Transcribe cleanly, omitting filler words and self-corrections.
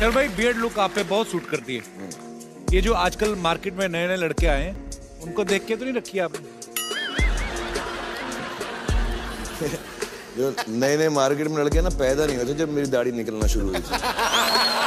यार भाई beard look आप पे बहुत सूट करती है। ये जो आजकल मार्केट में नए नए लड़के आए हैं उनको देख के तो नहीं रखी आपने? जो नए नए मार्केट में लड़के ना पैदा नहीं होते जब मेरी दाढ़ी निकलना शुरू हुई थी।